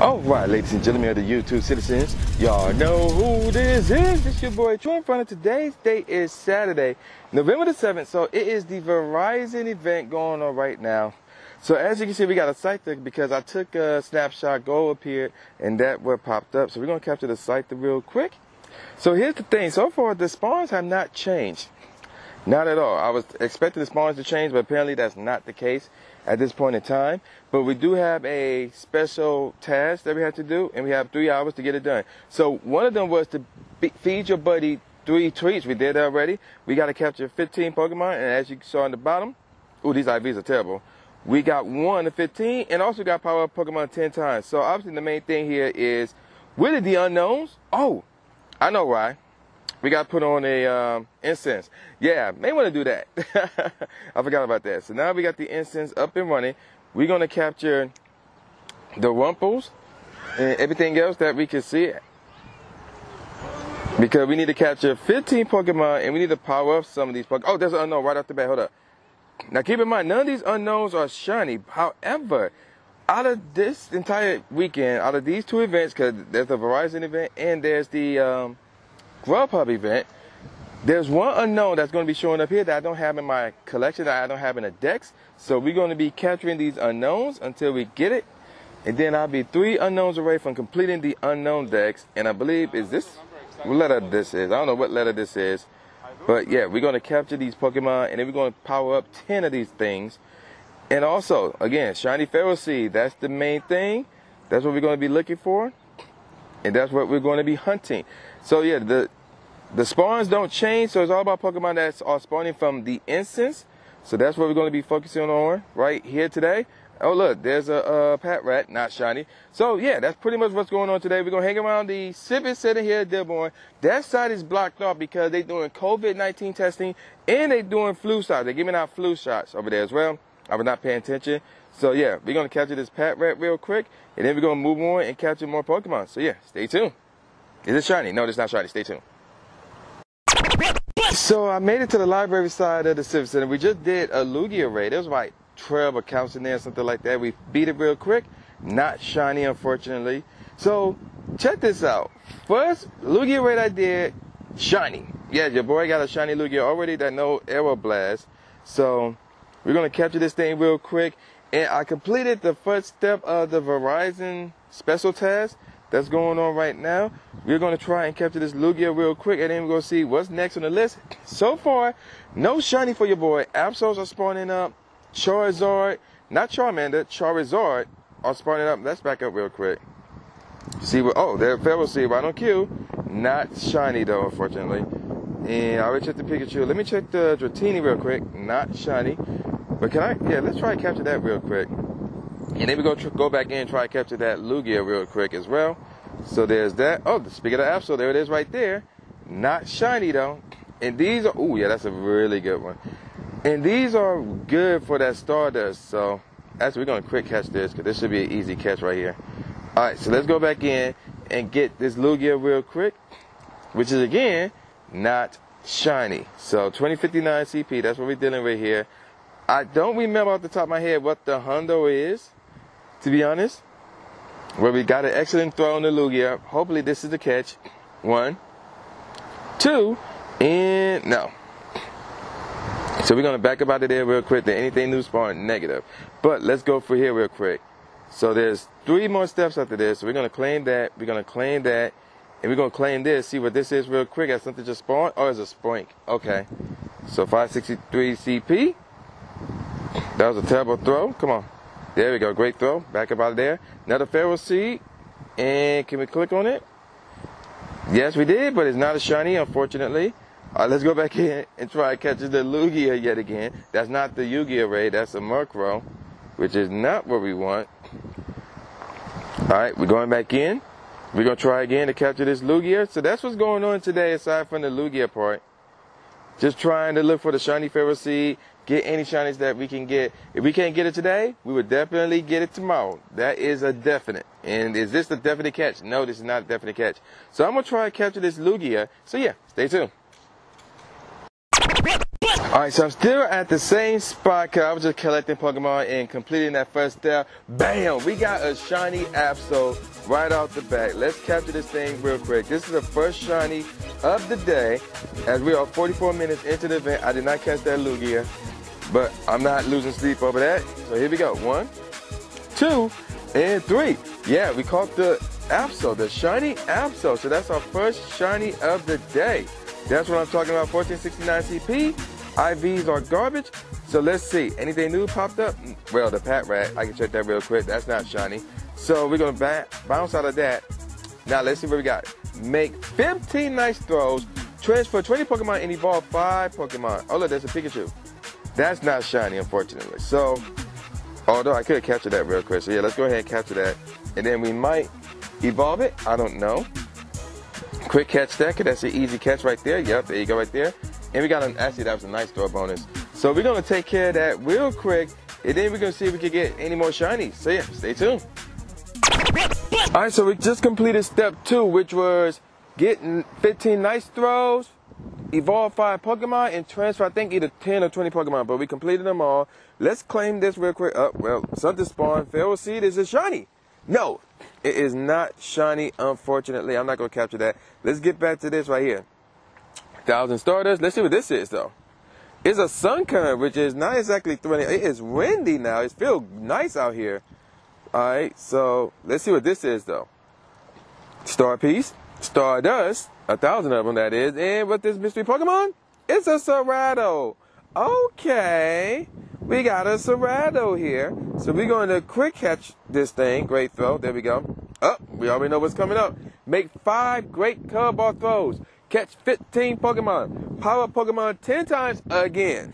All right, ladies and gentlemen of the YouTube citizens, y'all know who this is. This your boy Tru Inferno. Today's day is Saturday, November the 7th, so it is the Verizon event going on right now. So as you can see, we got a Scyther because I took a snapshot, Go appeared, and that what popped up. So we're going to capture the Scyther real quick. So here's the thing. So far, the spawns have not changed. Not at all. I was expecting the spawns to change, but apparently that's not the case at this point in time. But we do have a special task that we have to do, and we have 3 hours to get it done. So one of them was to feed your buddy 3 treats. We did that already. We got to capture 15 Pokemon, and as you saw in the bottom, ooh, these IVs are terrible. We got 1 of 15, and also got power up Pokemon 10 times. So obviously the main thing here is, where did the unknowns? Oh, I know why. We got put on a incense. Yeah, may want to do that. I forgot about that. So now we got the incense up and running. We're going to capture the Rumples and everything else that we can see, because we need to capture 15 Pokemon, and we need to power up some of these Pokemon. Oh, there's an unknown right off the bat. Hold up. Now keep in mind, none of these unknowns are shiny. However, out of this entire weekend, out of these 2 events, because there's the Verizon event and there's the Grubhub event, there's 1 unknown that's going to be showing up here that I don't have in my collection, that I don't have in a dex. So we're going to be capturing these unknowns until we get it, and then I'll be 3 unknowns away from completing the unknown dex. And I believe, is this what letter this is? I don't know what letter this is, but yeah, we're going to capture these Pokemon, and then we're going to power up 10 of these things. And also, again, shiny Ferroseed, that's the main thing. That's what we're going to be looking for, and that's what we're going to be hunting. So yeah, the spawns don't change, so it's all about Pokemon that are spawning from the incense. So that's what we're going to be focusing on right here today. Oh look, there's a Pat Rat, not shiny. So yeah, that's pretty much what's going on today. We're going to hang around the Civic Center here at Dearborn. That site is blocked off because they're doing COVID-19 testing, and they're doing flu shots. They're giving out flu shots over there as well. I was not paying attention. So yeah, we're going to capture this Pat Rat real quick, and then we're going to move on and capture more Pokemon. So yeah, stay tuned. Is it shiny? No, it's not shiny. Stay tuned. So I made it to the library side of the Civic Center. We just did a Lugia raid. There was like 12 accounts in there, something like that. We beat it real quick. Not shiny, unfortunately. So check this out. First Lugia raid I did, shiny. Yeah, your boy got a shiny Lugia already, that no arrow blast. So we're going to capture this thing real quick. And I completed the first step of the Verizon special task that's going on right now. We're going to try and capture this Lugia real quick, and then we're going to see what's next on the list. So far, no shiny for your boy. Absols are spawning up. Charizard, not Charmander, Charizard are spawning up. Let's back up real quick. See what? Oh, there's Ferroseed right on cue. Not shiny though, unfortunately. And I already checked the Pikachu. Let me check the Dratini real quick. Not shiny. But can I? Yeah, let's try and capture that real quick. And then we're going to go back in and try to capture that Lugia real quick as well. So there's that. Oh, speaking of Absol, there it is right there. Not shiny, though. And these are... Ooh, yeah, that's a really good one. And these are good for that Stardust. So, actually, we're going to quick catch this, because this should be an easy catch right here. All right, so let's go back in and get this Lugia real quick, which is, again, not shiny. So, 2059 CP, that's what we're dealing with here. I don't remember off the top of my head what the hundo is, to be honest. Well, we got an excellent throw on the Lugia. Hopefully this is the catch. 1, 2, and no. So we're going to back up out of there real quick. There anything new spawn negative. But let's go for here real quick. So there's 3 more steps after this. So we're going to claim that. We're going to claim that. And we're going to claim this. See what this is real quick. Has something just spawned? Oh, it's a Spoink. Okay. So 563 CP. That was a terrible throw. Come on. There we go. Great throw. Back up out of there. Another Ferroseed. And can we click on it? Yes, we did, but it's not a shiny, unfortunately. All right, let's go back in and try to catch the Lugia yet again. That's not the Lugia raid. That's a Murkrow, which is not what we want. All right, we're going back in. We're going to try again to capture this Lugia. So that's what's going on today, aside from the Lugia part. Just trying to look for the shiny Ferroseed. Get any shinies that we can get. If we can't get it today, we would definitely get it tomorrow. That is a definite. And is this the definite catch? No, this is not a definite catch. So I'm going to try and capture this Lugia. So yeah, stay tuned. Alright, so I'm still at the same spot because I was just collecting Pokemon and completing that first step. Bam! We got a shiny Absol right off the bat. Let's capture this thing real quick. This is the first shiny of the day as we are 44 minutes into the event. I did not catch that Lugia, but I'm not losing sleep over that. So here we go. 1, 2, and 3. Yeah, we caught the Absol, the shiny Absol. So that's our first shiny of the day. That's what I'm talking about, 1469 CP. IVs are garbage, so let's see. Anything new popped up? Well, the Pat Rat, I can check that real quick. That's not shiny. So we're going to bounce out of that. Now let's see what we got. Make 15 nice throws, transfer 20 Pokemon, and evolve 5 Pokemon. Oh, look, there's a Pikachu. That's not shiny, unfortunately. So, although I could have captured that real quick. So yeah, let's go ahead and capture that. And then we might evolve it. I don't know. Quick catch that, because that's an easy catch right there. Yep, there you go right there. And we got actually that was a nice throw bonus. So we're gonna take care of that real quick, and then we're gonna see if we can get any more shinies. So yeah, stay tuned. All right, so we just completed step 2, which was getting 15 nice throws, evolve 5 Pokemon, and transfer, I think, either 10 or 20 Pokemon, but we completed them all. Let's claim this real quick. Oh, well, something spawned. Ferroseed is a shiny. No, it is not shiny, unfortunately. I'm not gonna capture that. Let's get back to this right here. 1,000 starters. Let's see what this is, though. It's a sun current, which is not exactly threatening. It is windy now. It feels nice out here. All right, so let's see what this is, though. Star piece, Stardust, 1,000 of them, that is. And what this mystery Pokemon? It's a Serato. Okay, we got a Serato here. So we're going to quick catch this thing. Great throw. There we go. Oh, we already know what's coming up. Make 5 great curveball throws. Catch 15 Pokemon. Power Pokemon 10 times again.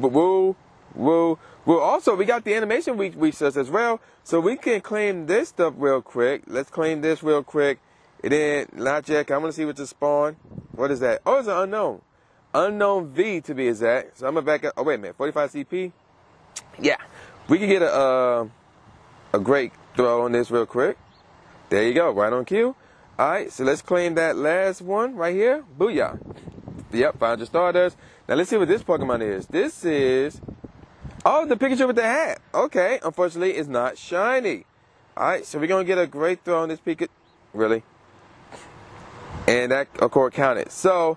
Woo, woo, woo. Also, we got the animation week says as well. So we can claim this stuff real quick. Let's claim this real quick. And then, Logic, I'm going to see what just spawned. What is that? Oh, it's an unknown. Unknown V to be exact. So I'm going to back up. Oh, wait a minute. 45 CP. Yeah. We can get a great throw on this real quick. There you go. Right on cue. All right, so let's claim that last one right here. Booyah. Yep, found your Stardust. Now let's see what this Pokemon is. This is, oh, the Pikachu with the hat. Okay, unfortunately, it's not shiny. All right, so we're going to get a great throw on this Pikachu. Really? And that, of course, counted. So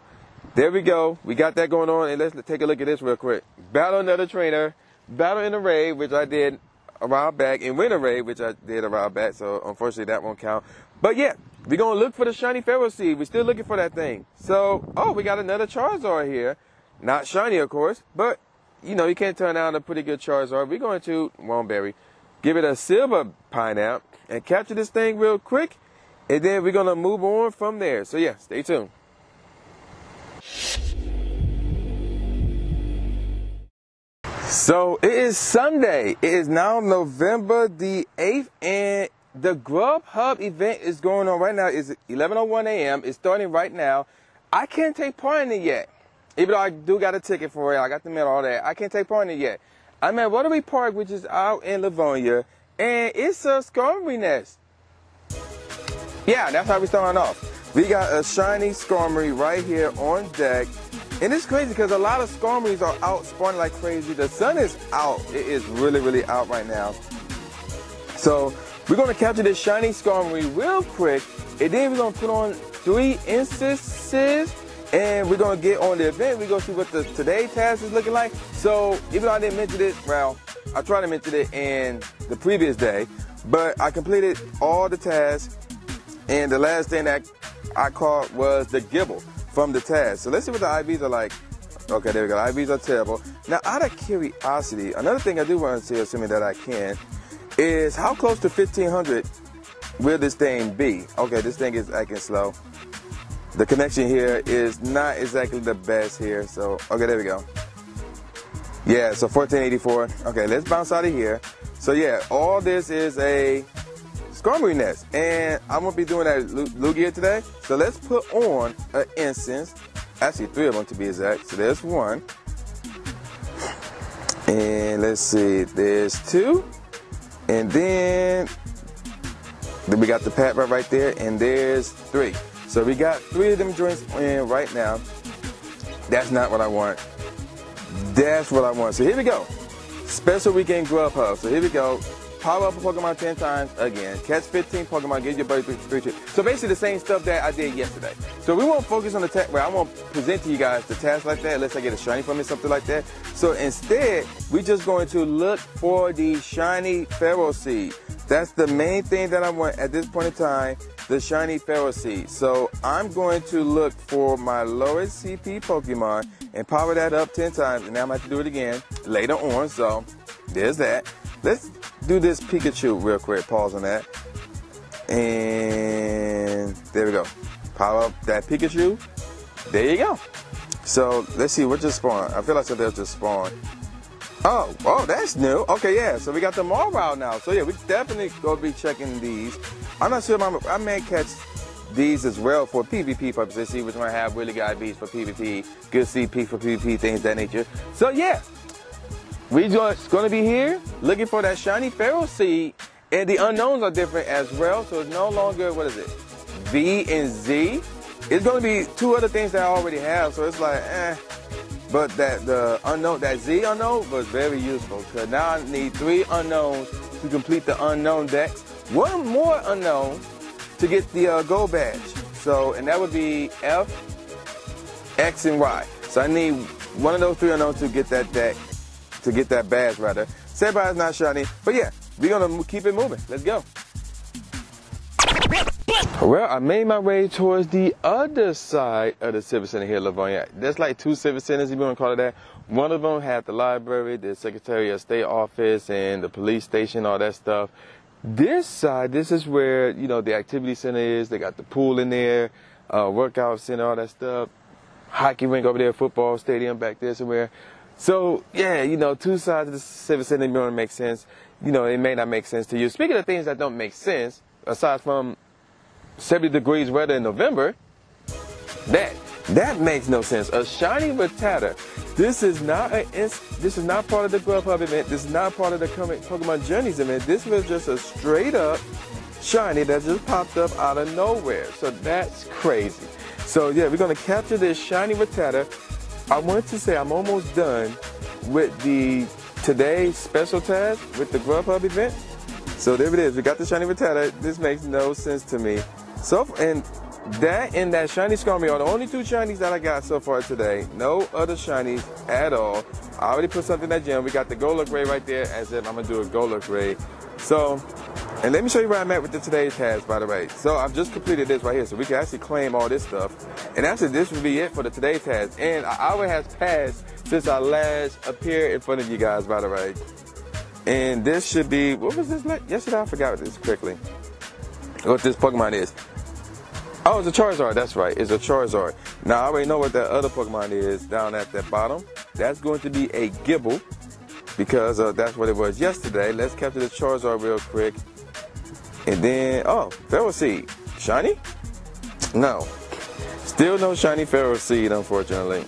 there we go. We got that going on, and let's take a look at this real quick. Battle another trainer. Battle in a raid, which I did a while back, and win a raid, which I did a while back, so unfortunately that won't count. But yeah, we're going to look for the shiny Ferroseed. We're still looking for that thing. So, oh, we got another Charizard here. Not shiny, of course, but, you know, you can't turn down a pretty good Charizard. We're going to, Womberry, give it a silver pineapple and capture this thing real quick, and then we're going to move on from there. So yeah, stay tuned. So it is Sunday. It is now November the 8th, and the Grubhub event is going on right now. It's 11:01 a.m. It's starting right now. I can't take part in it yet. Even though I do got a ticket for it, I got the mail, all that. I can't take part in it yet. I'm at Waterbury Park, which is out in Livonia, and it's a Skarmory nest. Yeah, that's how we're starting off. We got a shiny Skarmory right here on deck. And it's crazy because a lot of Skarmories are out spawning like crazy. The sun is out. It is really, really out right now. So we're going to capture this shiny Skarmory real quick, and then we're going to put on 3 instances, and we're going to get on the event. We're going to see what the today task is looking like. So even though I didn't mention it, well, I tried to mention it in the previous day, but I completed all the tasks, and the last thing that I caught was the Gible from the task. So let's see what the IVs are like. Okay, there we go. IVs are terrible. Now, out of curiosity, another thing I do want to see, assuming that I can, is how close to 1500 will this thing be? Okay, this thing is acting slow. The connection here is not exactly the best here, so, okay, there we go. Yeah, so 1484. Okay, let's bounce out of here. So yeah, all this is a Skarmory nest, and I'm gonna be doing that Lugia today. So let's put on an instance, actually 3 of them to be exact. So there's 1, and let's see, there's 2. And then we got the Pat right there, and there's 3. So we got 3 of them joints in right now. That's not what I want. That's what I want. So here we go. Special weekend Grubhub. So here we go. Power up a Pokemon 10 times again. Catch 15 Pokemon. Give your buddy 3 trips. So basically the same stuff that I did yesterday. So we won't focus on the task. Well, I won't present to you guys the task like that unless I get a shiny from it, something like that. So instead, we're just going to look for the shiny Ferroseed. That's the main thing that I want at this point in time. The shiny Ferroseed. So I'm going to look for my lowest CP Pokemon and power that up 10 times. And now I'm going to have to do it again later on. So there's that. Let's do this Pikachu real quick. Pause on that. And there we go. Power up that Pikachu. There you go. So let's see what just spawned. I feel like something else just spawned. Oh, that's new. Okay, yeah. So we got the Marowak now. So yeah, we definitely gonna be checking these. I'm not sure if I may catch these as well for PvP purposes. See which one I have really got beats for PvP, good CP for PvP, things of that nature. So yeah, we just gonna be here looking for that shiny Ferroseed, and the unknowns are different as well. So it's no longer what is it, V and Z. It's gonna be two other things that I already have. So it's like, eh. But the unknown, that Z unknown was very useful because now I need 3 unknowns to complete the unknown decks. 1 more unknown to get the gold badge. So, and that would be F, X, and Y. So I need one of those 3 unknowns to get that deck, to get that badge rather. Everybody's not shiny, but yeah, we're gonna keep it moving. Let's go. Well, I made my way towards the other side of the Civic Center here in Livonia. There's like 2 Civic Centers, if you want to call it that. One of them had the library, the Secretary of State office, and the police station, all that stuff. This side, this is where, you know, the activity center is. They got the pool in there, workout center, all that stuff. Hockey rink over there, football stadium back there somewhere. So, yeah, you know, 2 sides of the Civic Center don't make sense. You know, it may not make sense to you. Speaking of things that don't make sense, aside from 70 degrees weather in November, that makes no sense. A shiny Rattata. This is not part of the Grubhub event. This is not part of the Pokémon Journeys event. This was just a straight up shiny that just popped up out of nowhere. So that's crazy. So yeah, we're gonna capture this shiny Rattata. I wanted to say I'm almost done with the today's special task with the Grubhub event. So there it is. We got the shiny Rattata. This makes no sense to me. So and that shiny Skarmory are the only 2 shinies that I got so far today. No other shinies at all. I already put something in that gym. We got the Golduck raid right there. As if I'm gonna do a Golduck raid. So, and let me show you where I'm at with the today's task, by the way. So I've just completed this right here, so we can actually claim all this stuff. And actually, this would be it for the today's task. And an hour has passed since I last appeared in front of you guys, by the way. And this should be, what was this? Yesterday I forgot this quickly. What this Pokemon is. Oh, it's a Charizard, that's right. It's a Charizard. Now, I already know what that other Pokemon is down at the bottom. That's going to be a Gible because that's what it was yesterday. Let's capture the Charizard real quick. And then, oh, Ferroseed. Shiny? No. Still no shiny Ferroseed, unfortunately.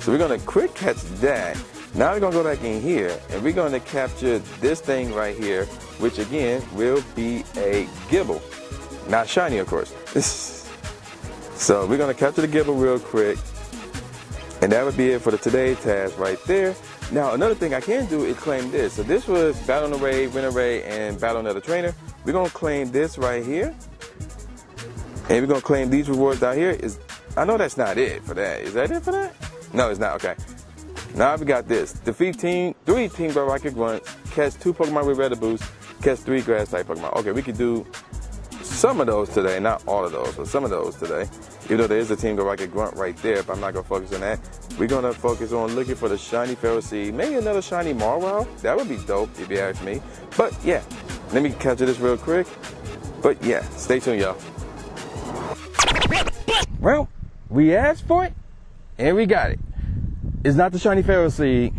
So we're gonna quick catch that. Now we're going to go back in here, and we're going to capture this thing right here, which again will be a Gible. Not shiny, of course. So we're going to capture the Gible real quick, and that would be it for the today's task right there. Now, another thing I can do is claim this. So this was Battle on the Raid, Win a Raid, and Battle Another Trainer. We're going to claim this right here, and we're going to claim these rewards down here. I know that's not it for that. Is that it for that? No, it's not. Okay. Now we got this. Defeat 3 Team Go Rocket grunts, catch 2 Pokemon with Red Boost, catch 3 Grass-type Pokemon. Okay, we could do some of those today, not all of those, but some of those today. Even though there is a Team Go Rocket grunt right there, but I'm not going to focus on that. We're going to focus on looking for the shiny Ferroseed. Maybe another shiny Marowak. That would be dope if you ask me. But yeah, let me capture this real quick. But yeah, stay tuned, y'all. Well, we asked for it, and we got it. It's not the shiny Ferroseed.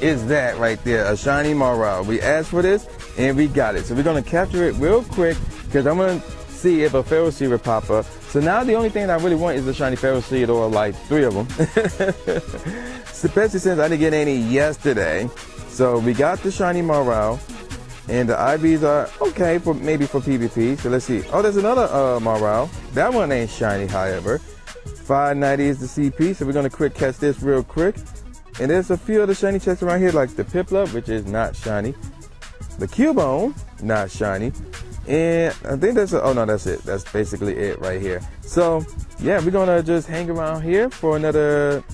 It's that right there, a shiny Marowak. We asked for this, and we got it. So we're gonna capture it real quick, because I'm gonna see if a Ferroseed will pop up. So now the only thing that I really want is a shiny Ferroseed, or like 3 of them. Especially since I didn't get any yesterday. So we got the shiny Marowak, and the IVs are okay, for maybe for PvP. So let's see. Oh, there's another Marowak. That one ain't shiny, however. 590 is the CP, so we're gonna quick catch this real quick. And there's a few other shiny checks around here, like the Piplup, which is not shiny. The Cubone, not shiny. And I think that's, oh no, that's it. That's basically it right here. So yeah, we're gonna just hang around here for another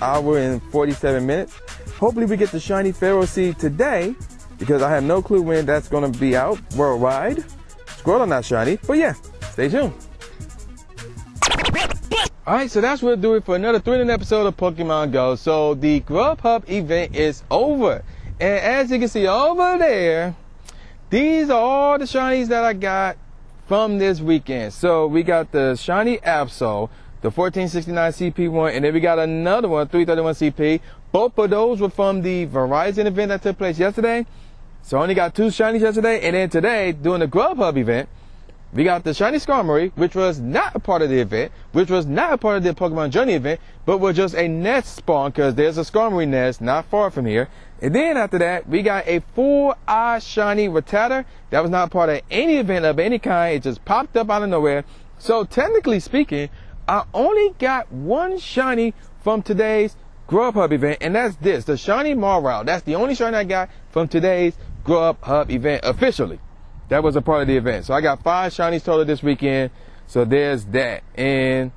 hour and 47 minutes. Hopefully we get the shiny Ferroseed today, because I have no clue when that's gonna be out worldwide. Squirtle not shiny, but yeah, stay tuned. Alright, so that's what we'll do it for another thrilling episode of Pokemon Go. So the Grubhub event is over. And as you can see over there, these are all the shinies that I got from this weekend. So we got the shiny Absol, the 1469 CP one, and then we got another one, 331 CP. Both of those were from the Verizon event that took place yesterday. So I only got two shinies yesterday, and then today, doing the Grubhub event, we got the shiny Skarmory, which was not a part of the event, which was not a part of the Pokemon Journey event, but was just a nest spawn, because there's a Skarmory nest not far from here. And then after that, we got a full-eye shiny Rattata that was not part of any event of any kind. It just popped up out of nowhere. So technically speaking, I only got one shiny from today's Grubhub event, and that's this, the shiny Marowak. That's the only shiny I got from today's Grubhub event officially. That was a part of the event. So I got 5 shinies total this weekend. So there's that. And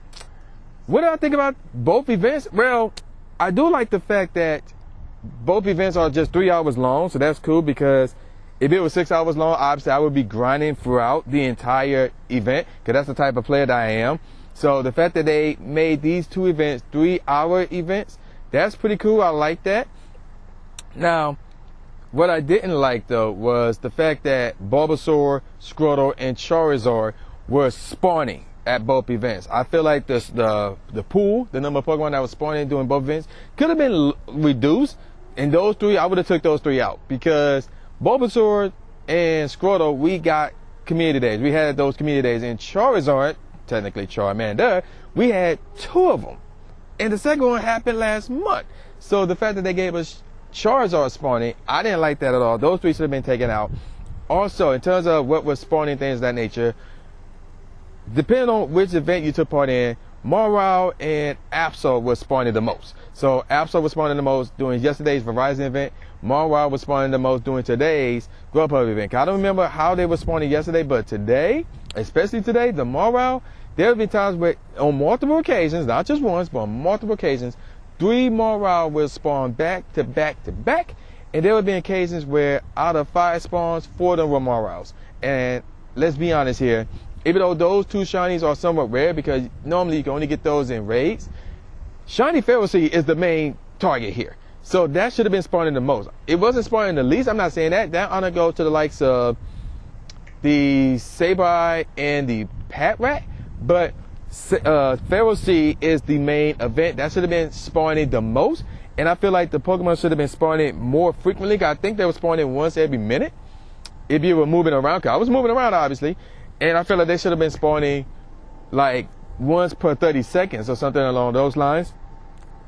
what do I think about both events? Well, I do like the fact that both events are just 3 hours long. So that's cool, because if it was 6 hours long, obviously I would be grinding throughout the entire event, because that's the type of player that I am. So the fact that they made these two events 3 hour events, that's pretty cool. I like that. Now, what I didn't like, though, was the fact that Bulbasaur, Squirtle, and Charizard were spawning at both events. I feel like the pool, the number of Pokemon that was spawning during both events, could have been reduced. And those three, I would have took those three out, because Bulbasaur and Squirtle, we got community days. We had those community days. And Charizard, technically Charmander, we had 2 of them. And the second one happened last month. So the fact that they gave us Charizard spawning, I didn't like that at all. Those three should have been taken out. Also, in terms of what was spawning, things of that nature, depending on which event you took part in, Marowak and Absol was spawning the most. So Absol was spawning the most during yesterday's Verizon event. Marowak was spawning the most during today's Grubhub event. I don't remember how they were spawning yesterday, but today, especially today, the Marowak, there have been times where on multiple occasions, not just once, but on multiple occasions, 3 Marowak will spawn back to back to back, and there would be occasions where out of 5 spawns, 4 of them were Marowaks. And let's be honest here, even though those 2 shinies are somewhat rare, because normally you can only get those in raids, shiny Ferroseed is the main target here. So that should have been spawning the most. It wasn't spawning the least, I'm not saying that. That ought to go to the likes of the Sableye and the Patrat, but Ferroseed is the main event that should have been spawning the most, and I feel like the Pokemon should have been spawning more frequently. I think they were spawning once every minute if you were moving around, because I was moving around obviously, and I feel like they should have been spawning like once per 30 seconds or something along those lines,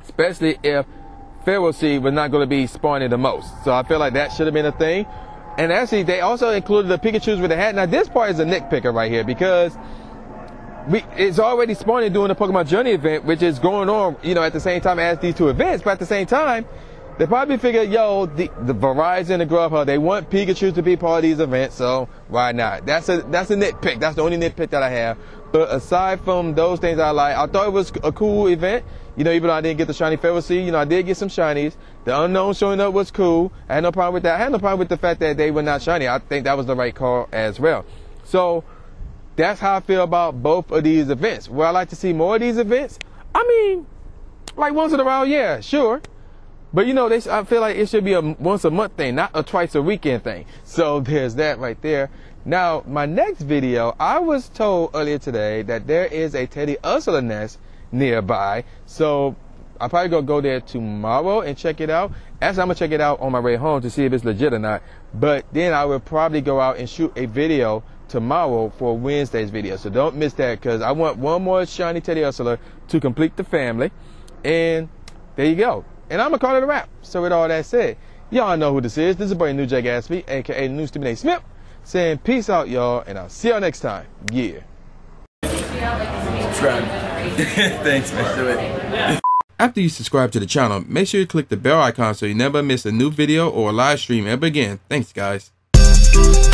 especially if Ferroseed was not going to be spawning the most. So I feel like that should have been a thing. And actually they also included the Pikachus with the hat. Now this part is a nitpicker right here, because it's already spawning during the Pokemon Journey event, which is going on, you know, at the same time as these two events. But at the same time, they probably figured, yo, the Verizon and Grubhub, they want Pikachu to be part of these events, so why not? That's a nitpick. That's the only nitpick that I have. But aside from those things I like, I thought it was a cool event. You know, even though I didn't get the shiny Ferroseed, you know, I did get some shinies. The unknown showing up was cool. I had no problem with that. I had no problem with the fact that they were not shiny. I think that was the right call as well. So that's how I feel about both of these events. Would I like to see more of these events? I mean, like once in a while, yeah, sure. But you know, I feel like it should be a once a month thing, not a twice a weekend thing. So there's that right there. Now, my next video, I was told earlier today that there is a Teddiursa nest nearby. So I'm probably going to go there tomorrow and check it out. Actually, I'm going to check it out on my way home to see if it's legit or not. But then I will probably go out and shoot a video tomorrow for Wednesday's video, so don't miss that, because I want one more shiny Teddiursa to complete the family. And there you go, and I'm gonna call it a wrap. So with all that said, y'all know who this is. This is Brian New Jack Aspie, aka New Stephen A. Smith, saying peace out, y'all, and I'll see y'all next time. Yeah, subscribe. Thanks, man. Do it. After you subscribe to the channel, make sure you click the bell icon so you never miss a new video or live stream ever again. Thanks, guys.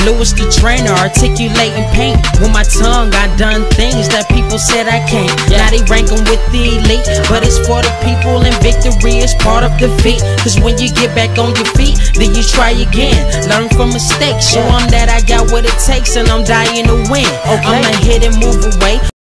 Lewis the trainer, articulating paint. With my tongue, I done things that people said I can't. Now they ranking with the elite, but it's for the people, and victory is part of defeat. Cause when you get back on your feet, then you try again. Learn from mistakes, show them that I got what it takes, and I'm dying to win. I'm not here to move away.